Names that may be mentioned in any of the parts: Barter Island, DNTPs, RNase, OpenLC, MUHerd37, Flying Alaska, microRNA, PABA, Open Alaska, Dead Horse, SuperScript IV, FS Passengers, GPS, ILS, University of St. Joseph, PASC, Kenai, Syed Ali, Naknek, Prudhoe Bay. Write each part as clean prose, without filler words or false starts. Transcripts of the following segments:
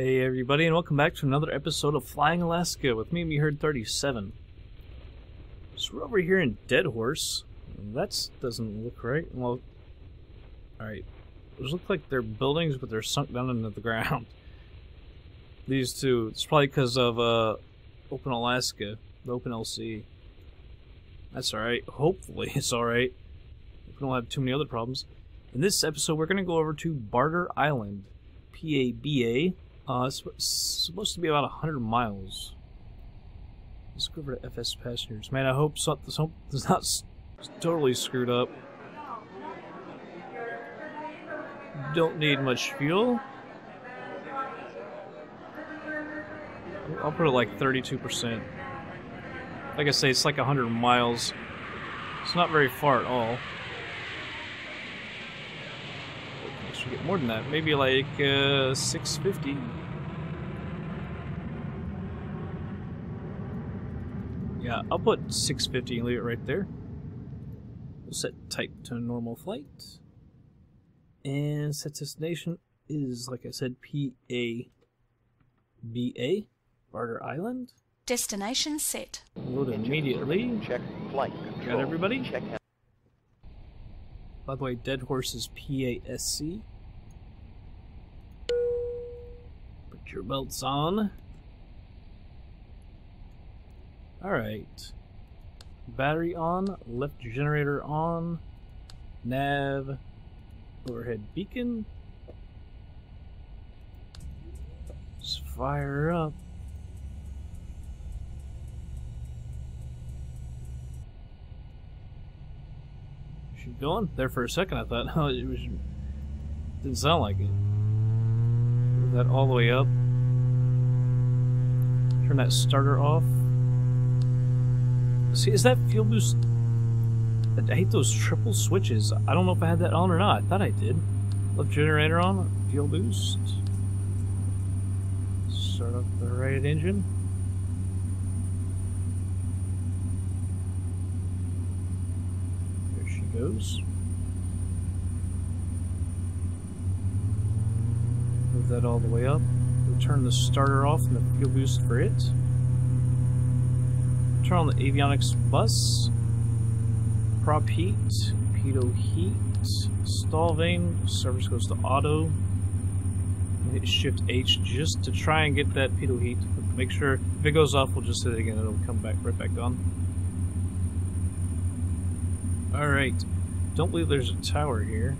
Hey everybody, and welcome back to another episode of Flying Alaska with me, MUHerd37. So we're over here in Dead Horse. That doesn't look right. Well, alright. Those look like they're buildings, but they're sunk down into the ground. These two. It's probably because of Open Alaska, the OpenLC. That's alright. Hopefully it's alright. We don't have too many other problems. In this episode, we're going to go over to Barter Island, PABA. It's supposed to be about 100 miles. Let's go over to FS Passengers. Man, I hope something's not totally screwed up. Don't need much fuel. I'll put it like 32%. Like I say, it's like 100 miles. It's not very far at all. I should get more than that. Maybe like 650. Yeah, I'll put 650 and leave it right there. We'll set type to normal flight. And set destination is, like I said, PABA, Barter Island. Destination set. Load immediately. Check flight control. Got everybody? Check. By the way, Dead Horse is PASC. Put your belts on. Alright. Battery on, left generator on, nav, overhead beacon. Let's fire up. Going there for a second, I thought. Oh, it was, didn't sound like it. Move that all the way up. Turn that starter off. See, is that fuel boost? I hate those triple switches. I don't know if I had that on or not. I thought I did. Left generator on. Fuel boost. Start up the right engine. Goes. Move that all the way up. We'll turn the starter off and the fuel boost for it. Turn on the avionics bus. Prop heat, pitot heat, stall vane. Service goes to auto. Hit shift H just to try and get that pitot heat. Make sure if it goes off, we'll just hit it again. It'll come back right back on. Alright, don't believe there's a tower here.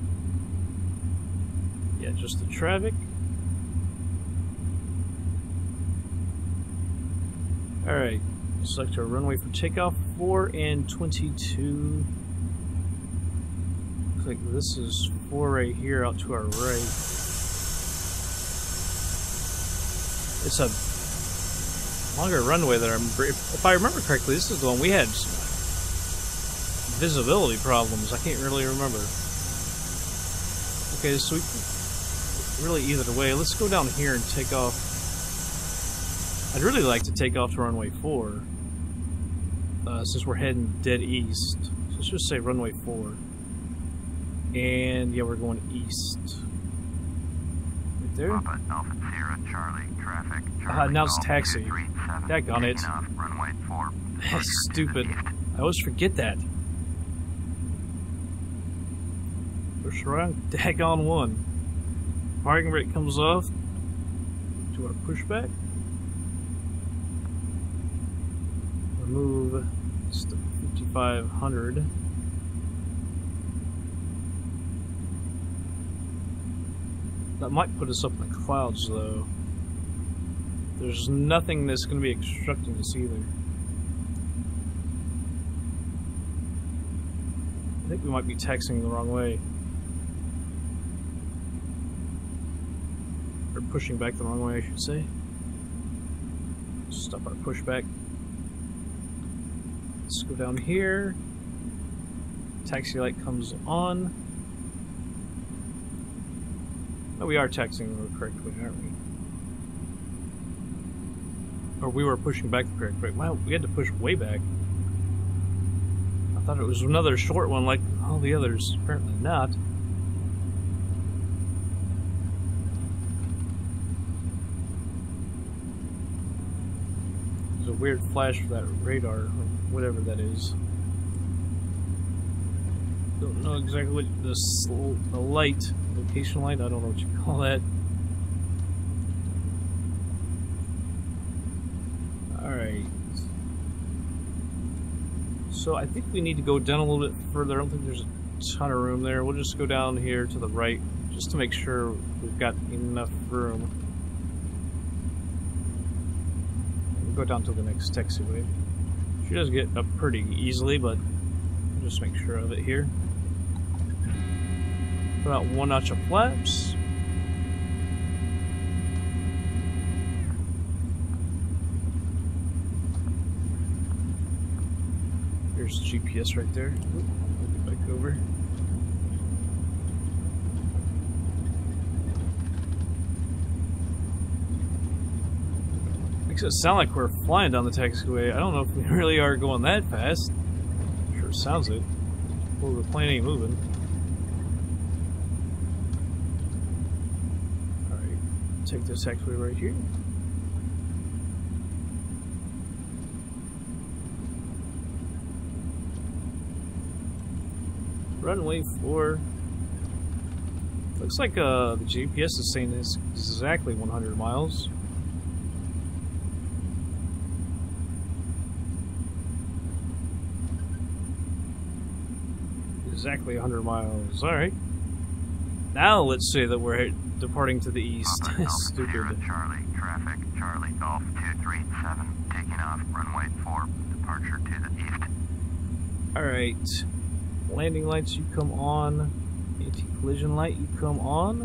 Yeah, just the traffic. Alright, select our runway for takeoff 4 and 22. Looks like this is 4 right here out to our right. It's a longer runway that if I remember correctly, this is the one we had visibility problems. I can't really remember. Okay, so we can really either way. Let's go down here and take off. I'd really like to take off to runway 4 since we're heading dead east. So let's just say runway 4. And yeah, we're going east. Right there. Papa, Alpha, Sierra, Charlie, traffic, now it's taxi. Daggone it. Runway 4. Stupid. I always forget that. Push around, daggone one. Parking brake comes off. Do our pushback. Remove 5,500. That might put us up in the clouds, though. There's nothing that's going to be obstructing us either. I think we might be taxiing the wrong way. Or pushing back the wrong way, I should say. Stop our pushback. Let's go down here. Taxi light comes on. No, we are taxiing the road correctly, aren't we? Or we were pushing back the correct way. Wow, we had to push way back. I thought it was another short one like all the others. Apparently not. a weird flash for that radar, or whatever that is. Don't know exactly what the light, location light, I don't know what you call that. Alright. So I think we need to go down a little bit further. I don't think there's a ton of room there. We'll just go down here to the right just to make sure we've got enough room. We'll go down to the next taxiway. She does get up pretty easily, but we'll just make sure of it here. Put out one notch of flaps. There's GPS right there. Oop, I'll get back over. Makes it sound like we're flying down the taxiway. I don't know if we really are going that fast. Sure sounds it. Well, the plane ain't moving. Alright, take this taxiway right here. Runway 4. Looks like the GPS is saying it's exactly 100 miles. Exactly 100 miles. Alright. Now let's say that we're departing to the east. Stupid. Sierra Charlie, traffic, Charlie Golf 237, taking off runway 4, departure to the east. Alright. Landing lights, you come on. Anti-collision light, you come on.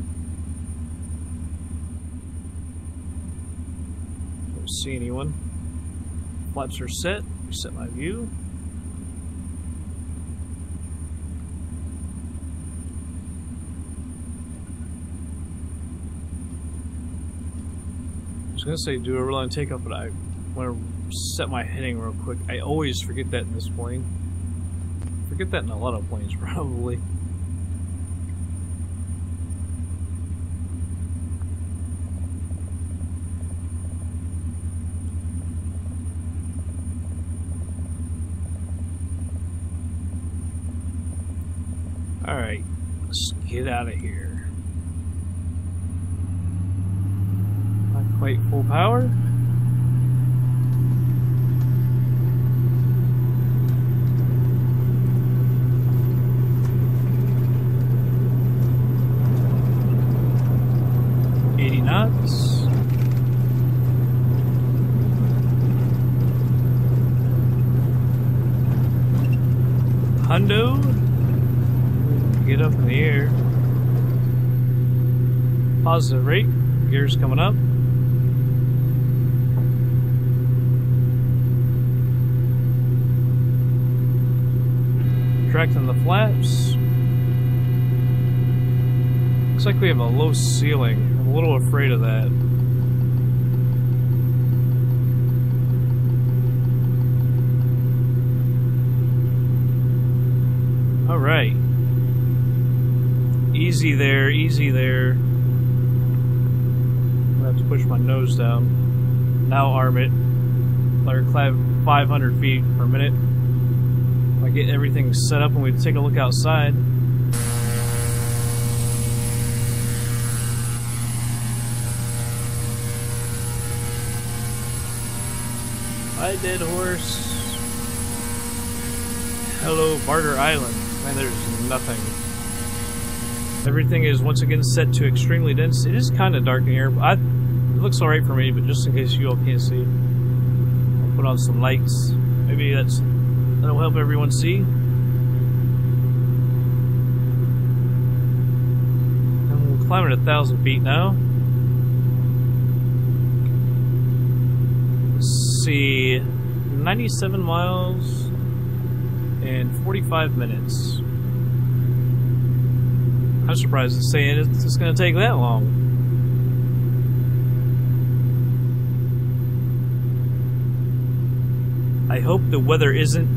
Don't see anyone. Flaps are set. Reset my view. I was gonna say do a roll on takeoff, but I want to set my heading real quick. I always forget that in this plane. Forget that in a lot of planes, probably. Alright, let's get out of here. Not quite full power. Hundo, get up in the air. Positive rate, gears coming up. Tracking the flaps. Looks like we have a low ceiling. I'm a little afraid of that. Alright. Easy there, easy there. I'm gonna have to push my nose down. Now arm it. Let her climb 500 feet per minute. I get everything set up and we take a look outside. Hi, Dead Horse. Hello, Barter Island. Man, there's nothing. Everything is once again set to extremely dense. It is kind of dark in here. But it looks alright for me, but just in case you all can't see, I'll put on some lights. Maybe that'll help everyone see. And we're climbing 1,000 feet now. Let's see, 97 miles. And 45 minutes. I'm surprised it's saying it's going to take that long. I hope the weather isn't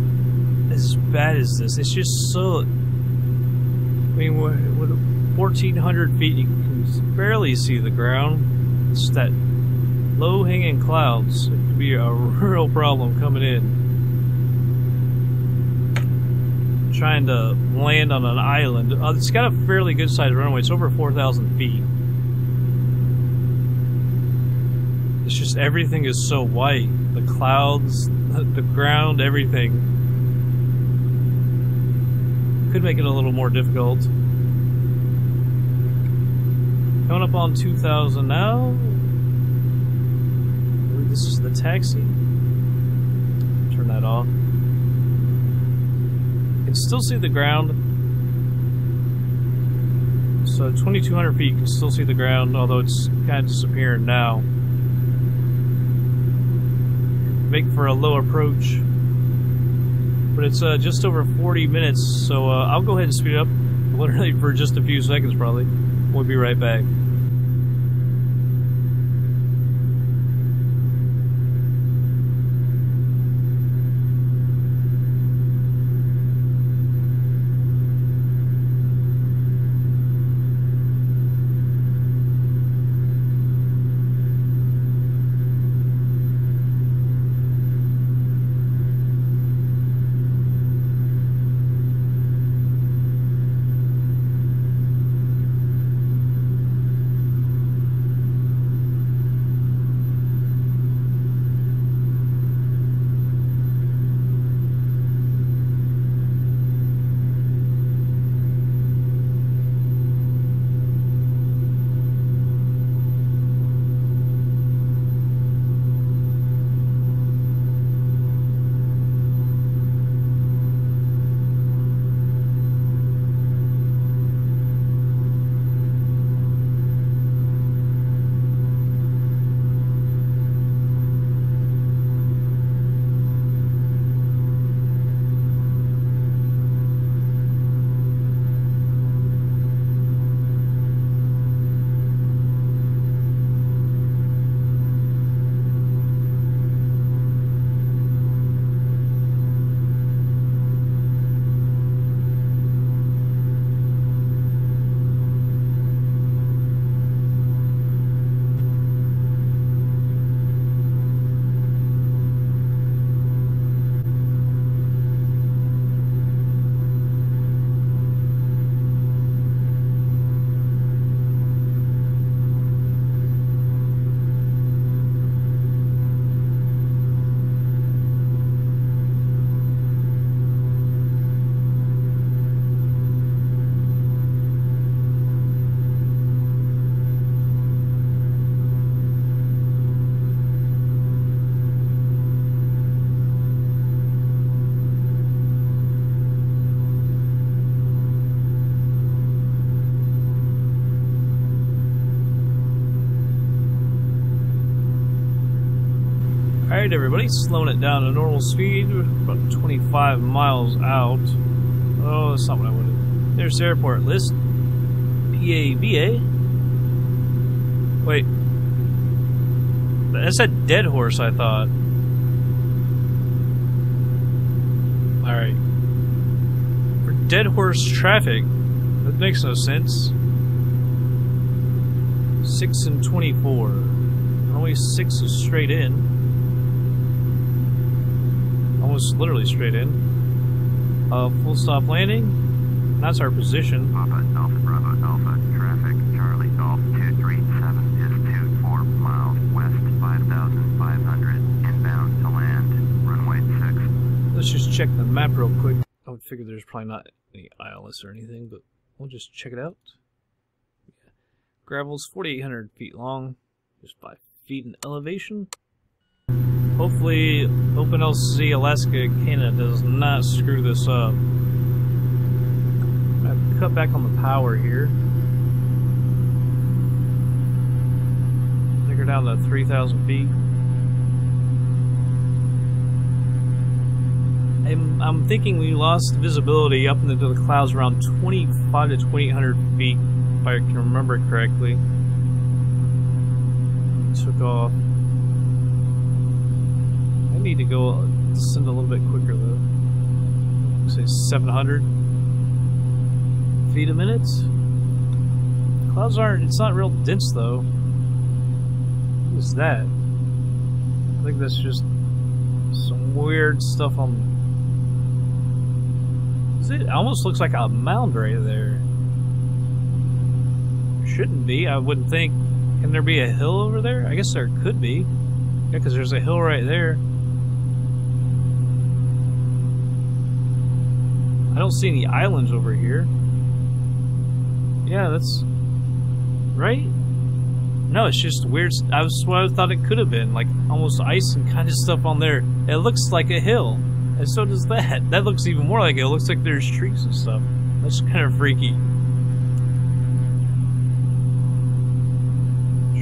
as bad as this. It's just so... I mean, with 1,400 feet, you can barely see the ground. It's that low-hanging clouds could be a real problem coming in. Trying to land on an island. It's got a fairly good-sized runway. It's over 4,000 feet. It's just everything is so white. The clouds, the ground, everything. Could make it a little more difficult. Coming up on 2,000 now. I believe this is the taxi. Turn that off. You can still see the ground. So 2,200 feet, you can still see the ground, although it's kind of disappearing now. Make for a low approach. But it's just over 40 minutes, so I'll go ahead and speed up, literally for just a few seconds probably. We'll be right back. Alright everybody, slowing it down to normal speed, about 25 miles out. Oh, that's not what I wanted. There's the airport list. PABA. Wait. That's a Dead Horse, I thought. Alright. For Dead Horse traffic, that makes no sense. 6 and 24. Only 6 is straight in. Almost literally straight in. Full stop landing. That's our position. Alpha, traffic, Charlie Golf 237 is 24 miles west, 5,500, inbound to land, runway 6. Let's just check the map real quick. I would figure there's probably not any ILS or anything, but we'll just check it out. Yeah. Gravel's 4,800 feet long, just 5 feet in elevation. Hopefully, OpenLC Alaska Canada does not screw this up. I'm going to cut back on the power here. Take her down to 3,000 feet. I'm thinking we lost visibility up into the clouds around 25 to 2,800 feet, if I can remember correctly. Took off. Need to go descend a little bit quicker though. Say 700 feet a minute. Clouds aren't. It's not real dense though. What is that? think that's just some weird stuff on... It almost looks like a mound right there. Shouldn't be, I wouldn't think. Can there be a hill over there? I guess there could be. Yeah, because there's a hill right there. I don't see any islands over here. Yeah, that's... right? No, it's just weird. That's what I thought it could have been. Like, almost ice and kind of stuff on there. It looks like a hill. And so does that. That looks even more like it. It looks like there's streaks and stuff. That's kind of freaky.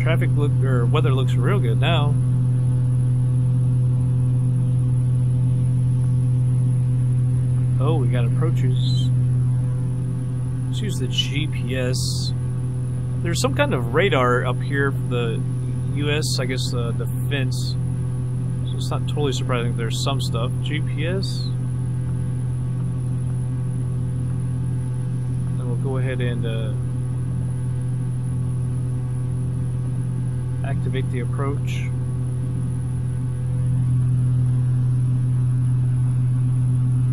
Traffic look, or weather looks real good now. Oh, we got approaches. Let's use the GPS. There's some kind of radar up here for the U.S., I guess, defense. So it's not totally surprising that there's some stuff. GPS. And we'll go ahead and activate the approach.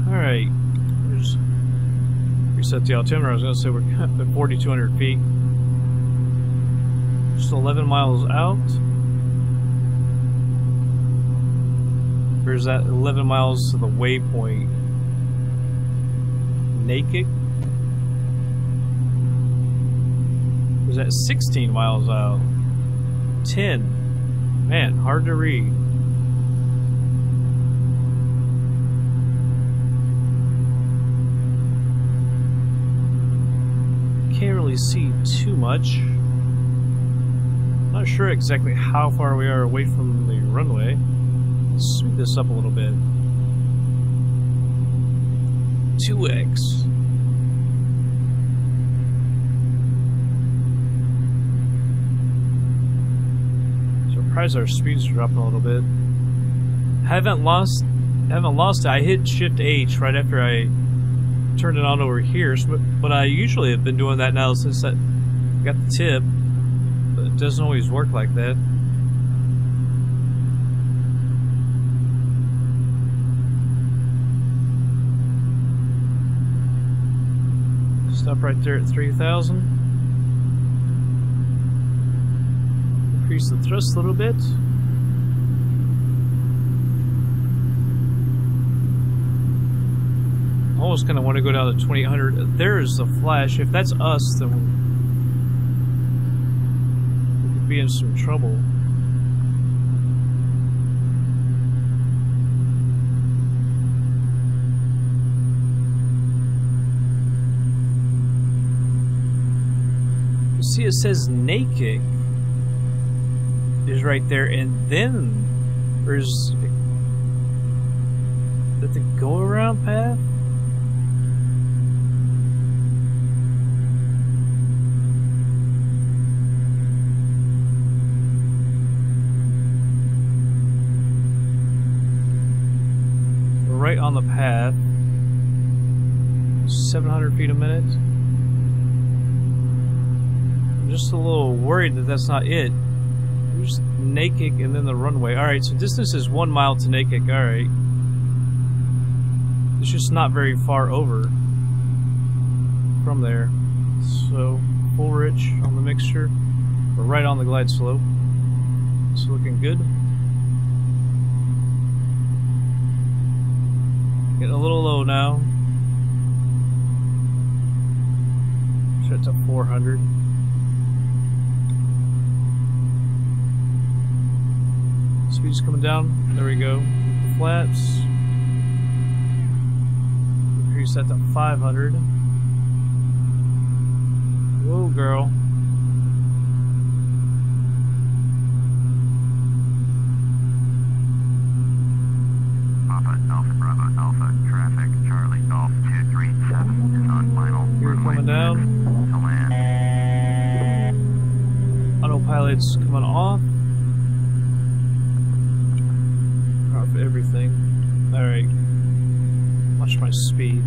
Alright. Just reset the altimeter. I was going to say we're at 4,200 feet. Just 11 miles out. There's that 11 miles to the waypoint. Naknek. Was that 16 miles out? 10. Man, hard to read. Can't really see too much. Not sure exactly how far we are away from the runway. Let's speed this up a little bit. 2x. Surprised our speeds are dropping a little bit. Haven't lost it. I hit Shift H right after I turned it on over here, but I usually have been doing that now since I got the tip. But it doesn't always work like that. Stop right there at 3,000. Increase the thrust a little bit. Almost kind of want to go down to 2,800. There's the flash. If that's us, then we could be in some trouble. You see, it says Naknek is right there, and then there's that the go-around path. We're right on the path. 700 feet a minute. I'm just a little worried that that's not it. There's Naknek and then the runway. Alright, so distance is 1 mile to Naknek. Alright. It's just not very far over from there. So, full rich on the mixture. We're right on the glide slope. It's looking good. Getting a little low now. Set to 400. Speed's coming down. There we go. The flaps. Increase that to 500. Whoa, girl. Papa Alpha Bravo Alpha traffic Charlie Golf 237 is on final. We're coming down. To land. Autopilot's coming off. Everything. Alright. Watch my speed.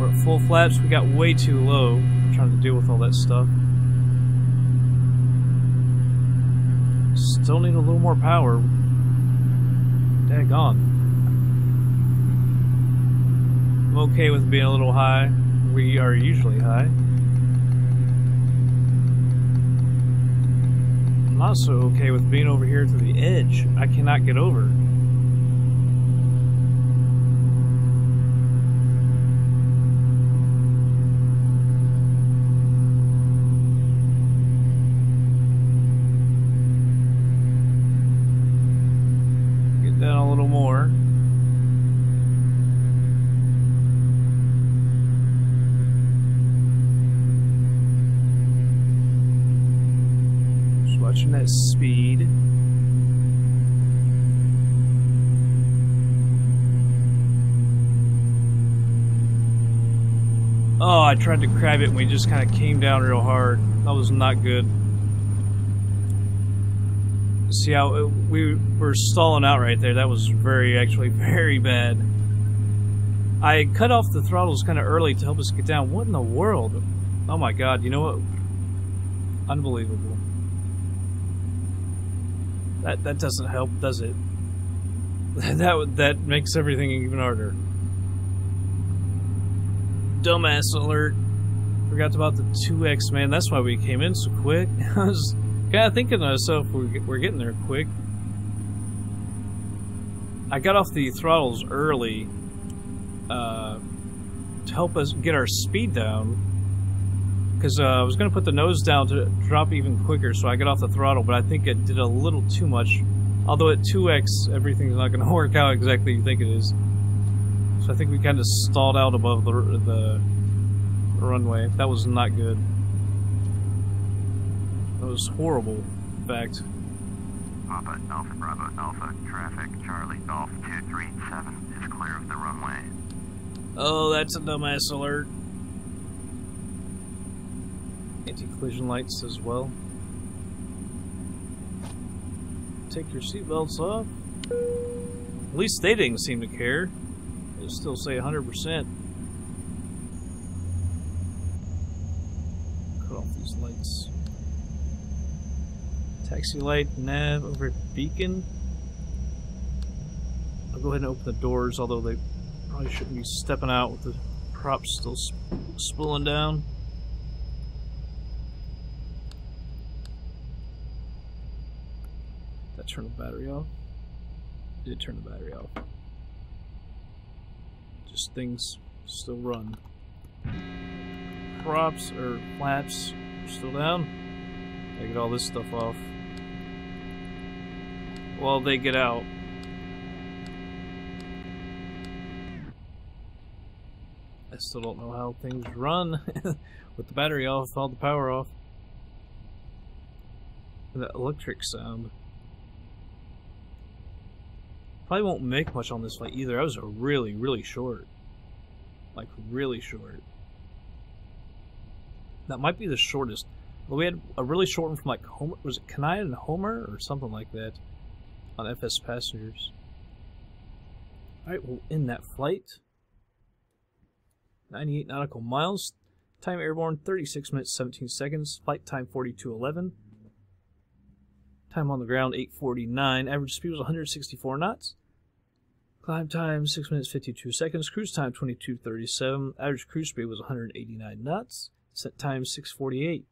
We're at full flaps. We got way too low. I'm trying to deal with all that stuff. Still need a little more power. They're gone. I'm okay with being a little high. We are usually high. I'm not so okay with being over here to the edge. I cannot get over. Speed. Oh, I tried to crab it and we just kind of came down real hard. That was not good. See how we were stalling out right there. That was actually very bad. I cut off the throttles kind of early to help us get down. What in the world? Oh my god, you know what? Unbelievable. That doesn't help, does it? That makes everything even harder. Dumbass alert. Forgot about the 2X, man. That's why we came in so quick. I was kind of thinking to myself, we're getting there quick. I got off the throttles early to help us get our speed down. Because I was going to put the nose down to drop even quicker, so I got off the throttle, but I think it did a little too much. Although at 2X, everything's not going to work out exactly you think it is. So I think we kind of stalled out above the runway. That was not good. That was horrible, in fact. Papa, Alpha, Bravo, Alpha, traffic, Charlie, Golf 237 is clear of the runway. Oh, that's a dumbass alert. Anti-collision lights as well. Take your seatbelts off. At least they didn't seem to care. They still say 100%. Cut off these lights. Taxi light, nav over beacon. I'll go ahead and open the doors, although they probably shouldn't be stepping out with the props still spooling down. Turn the battery off. Did turn the battery off. Just things still run. Props or flaps still down. I get all this stuff off. While they get out. I still don't know how things run with the battery off, all the power off. That electric sound. Probably won't make much on this flight either. I was really short. Like, really short. That might be the shortest. But we had a really short one from, like, Homer. Was it Kenai and Homer or something like that on FS Passengers? Alright, we'll end that flight. 98 nautical miles. Time airborne, 36 minutes, 17 seconds. Flight time, 42:11. Time on the ground, 8:49. Average speed was 164 knots. Climb time, 6 minutes, 52 seconds. Cruise time, 22:37. Average cruise speed was 189 knots. Set time, 6:48.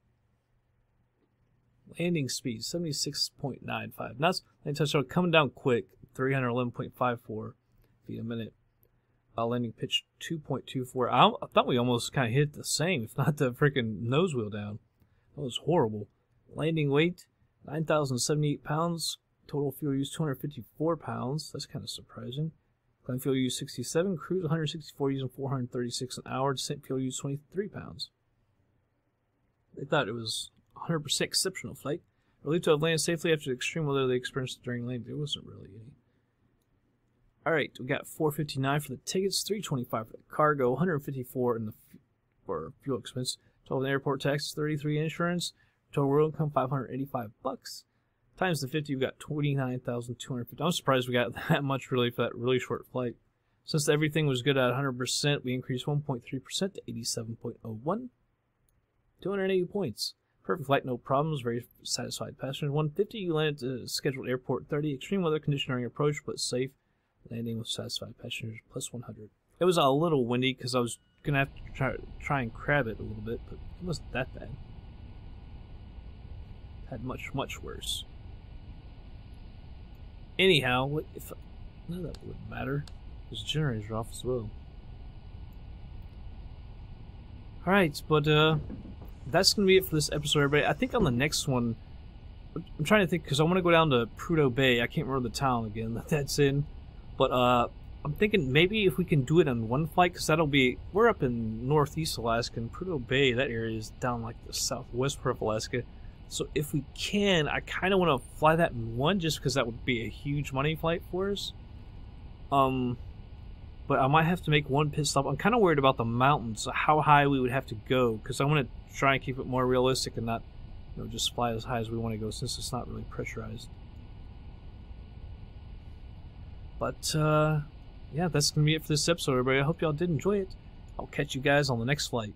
Landing speed, 76.95 knots. Landing touchdown, coming down quick, 311.54 feet a minute. Landing pitch, 2.24. I thought we almost kind of hit the same, if not the freaking nose wheel down. That was horrible. Landing weight, 9,078 pounds. Total fuel use, 254 pounds. That's kind of surprising. Climb fuel use, 67. Cruise, 164, using 436 an hour. Descent fuel use, 23 pounds. They thought it was 100% exceptional flight. Relieved to have landed safely after the extreme weather they experienced during landing. There wasn't really any. Alright, we got $4.59 for the tickets, $3.25 for the cargo, $154 in the for fuel expense, $12 in airport tax, $33 insurance. Total world income, $585. Times the 50, we've got 29,250. I'm surprised we got that much really for that really short flight. Since everything was good at 100%, we increased 1.3% to 87.01. 280 points. Perfect flight, no problems. Very satisfied passengers. 150, you landed at scheduled airport 30. Extreme weather condition during approach, but safe. landing will satisfy passengers plus 100. It was a little windy because I was going to have to try and crab it a little bit, but it wasn't that bad. Had much, much worse. Anyhow, what if... No, that wouldn't matter. There's a generator off as well. Alright, but that's going to be it for this episode, everybody. I think on the next one... I'm trying to think, because I want to go down to Prudhoe Bay. I can't remember the town again that that's in. But I'm thinking maybe if we can do it in one flight, because that'll be... We're up in northeast Alaska, and Prudhoe Bay, that area is down like the southwest part of Alaska. So if we can, I kind of want to fly that in one, just because that would be a huge money flight for us. But I might have to make one pit stop. I'm kind of worried about the mountains, how high we would have to go, because I want to try and keep it more realistic and not... You know, just fly as high as we want to go since it's not really pressurized. But, yeah, that's going to be it for this episode, everybody. I hope y'all did enjoy it. I'll catch you guys on the next flight.